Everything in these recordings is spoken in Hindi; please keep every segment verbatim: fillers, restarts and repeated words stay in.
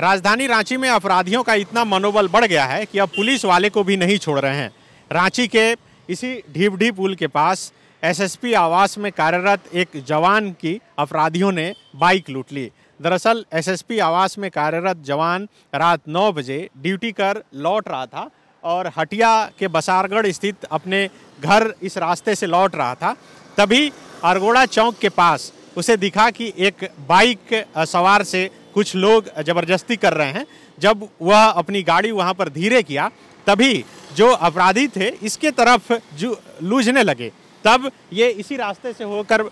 राजधानी रांची में अपराधियों का इतना मनोबल बढ़ गया है कि अब पुलिस वाले को भी नहीं छोड़ रहे हैं। रांची के इसी डीबीडी पुल के पास एसएसपी आवास में कार्यरत एक जवान की अपराधियों ने बाइक लूट ली। दरअसल एसएसपी आवास में कार्यरत जवान रात नौ बजे ड्यूटी कर लौट रहा था और हटिया के बसारगढ़ स्थित अपने घर इस रास्ते से लौट रहा था। तभी अरगोड़ा चौक के पास उसे दिखा कि एक बाइक सवार से कुछ लोग जबरदस्ती कर रहे हैं। जब वह अपनी गाड़ी वहां पर धीरे किया तभी जो अपराधी थे इसके तरफ जो लूझने लगे। तब ये इसी रास्ते से होकर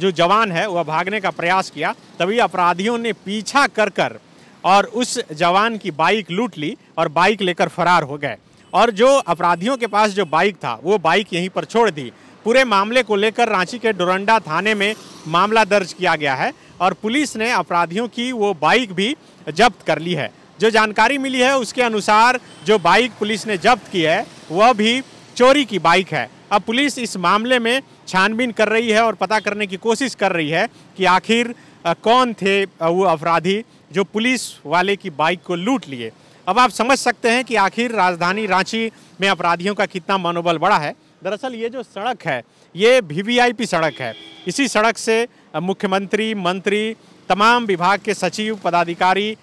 जो जवान है वह भागने का प्रयास किया, तभी अपराधियों ने पीछा कर कर और उस जवान की बाइक लूट ली और बाइक लेकर फरार हो गए। और जो अपराधियों के पास जो बाइक था वो बाइक यहीं पर छोड़ दी। पूरे मामले को लेकर रांची के डोरंडा थाने में मामला दर्ज किया गया है और पुलिस ने अपराधियों की वो बाइक भी जब्त कर ली है। जो जानकारी मिली है उसके अनुसार जो बाइक पुलिस ने जब्त की है वह भी चोरी की बाइक है। अब पुलिस इस मामले में छानबीन कर रही है और पता करने की कोशिश कर रही है कि आखिर कौन थे वो अपराधी जो पुलिस वाले की बाइक को लूट लिए। अब आप समझ सकते हैं कि आखिर राजधानी रांची में अपराधियों का कितना मनोबल बढ़ा है। दरअसल ये जो सड़क है ये वीवीआईपी सड़क है। इसी सड़क से मुख्यमंत्री, मंत्री, तमाम विभाग के सचिव, पदाधिकारी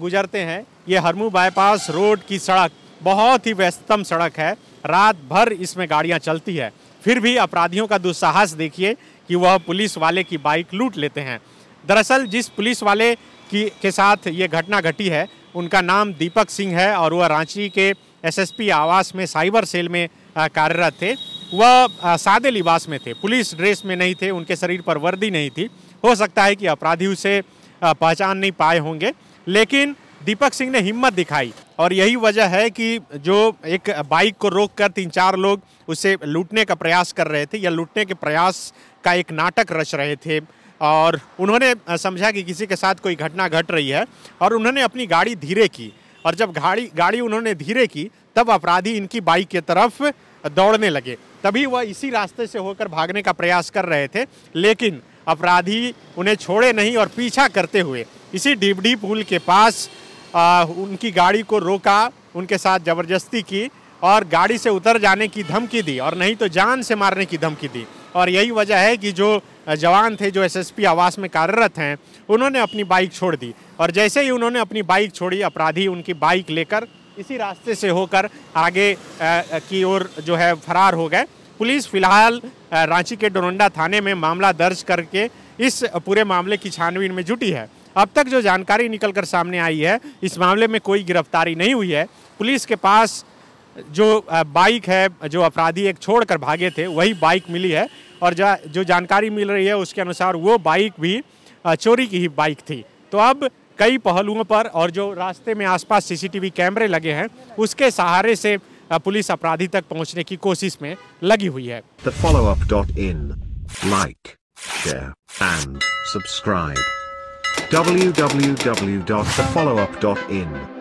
गुजरते हैं। ये हरमू बाईपास रोड की सड़क बहुत ही व्यस्ततम सड़क है। रात भर इसमें गाड़ियां चलती है। फिर भी अपराधियों का दुस्साहस देखिए कि वह पुलिस वाले की बाइक लूट लेते हैं। दरअसल जिस पुलिस वाले की के साथ ये घटना घटी है उनका नाम दीपक सिंह है और वह रांची के एसएसपी आवास में साइबर सेल में कार्यरत थे। वह सादे लिबास में थे, पुलिस ड्रेस में नहीं थे, उनके शरीर पर वर्दी नहीं थी। हो सकता है कि अपराधी उसे पहचान नहीं पाए होंगे, लेकिन दीपक सिंह ने हिम्मत दिखाई और यही वजह है कि जो एक बाइक को रोककर तीन चार लोग उसे लूटने का प्रयास कर रहे थे या लूटने के प्रयास का एक नाटक रच रहे थे और उन्होंने समझा कि किसी के साथ कोई घटना घट रही है और उन्होंने अपनी गाड़ी धीरे की। और जब गाड़ी गाड़ी उन्होंने धीरे की तब अपराधी इनकी बाइक की तरफ दौड़ने लगे। तभी वह इसी रास्ते से होकर भागने का प्रयास कर रहे थे, लेकिन अपराधी उन्हें छोड़े नहीं और पीछा करते हुए इसी डीबीडी पुल के पास आ, उनकी गाड़ी को रोका, उनके साथ जबरदस्ती की और गाड़ी से उतर जाने की धमकी दी और नहीं तो जान से मारने की धमकी दी। और यही वजह है कि जो जवान थे जो एसएसपी आवास में कार्यरत हैं उन्होंने अपनी बाइक छोड़ दी और जैसे ही उन्होंने अपनी बाइक छोड़ी अपराधी उनकी बाइक लेकर इसी रास्ते से होकर आगे की ओर जो है फरार हो गए। पुलिस फिलहाल रांची के डोरंडा थाने में मामला दर्ज करके इस पूरे मामले की छानबीन में जुटी है। अब तक जो जानकारी निकलकर सामने आई है इस मामले में कोई गिरफ्तारी नहीं हुई है। पुलिस के पास जो बाइक है जो अपराधी एक छोड़कर भागे थे वही बाइक मिली है और जा, जो जानकारी मिल रही है उसके अनुसार वो बाइक भी चोरी की ही बाइक थी। तो अब कई पहलुओं पर और जो रास्ते में आसपास सीसीटीवी कैमरे लगे हैं उसके सहारे से पुलिस अपराधी तक पहुंचने की कोशिश में लगी हुई है। The follow up dot in like share and subscribe w w w dot the follow up dot in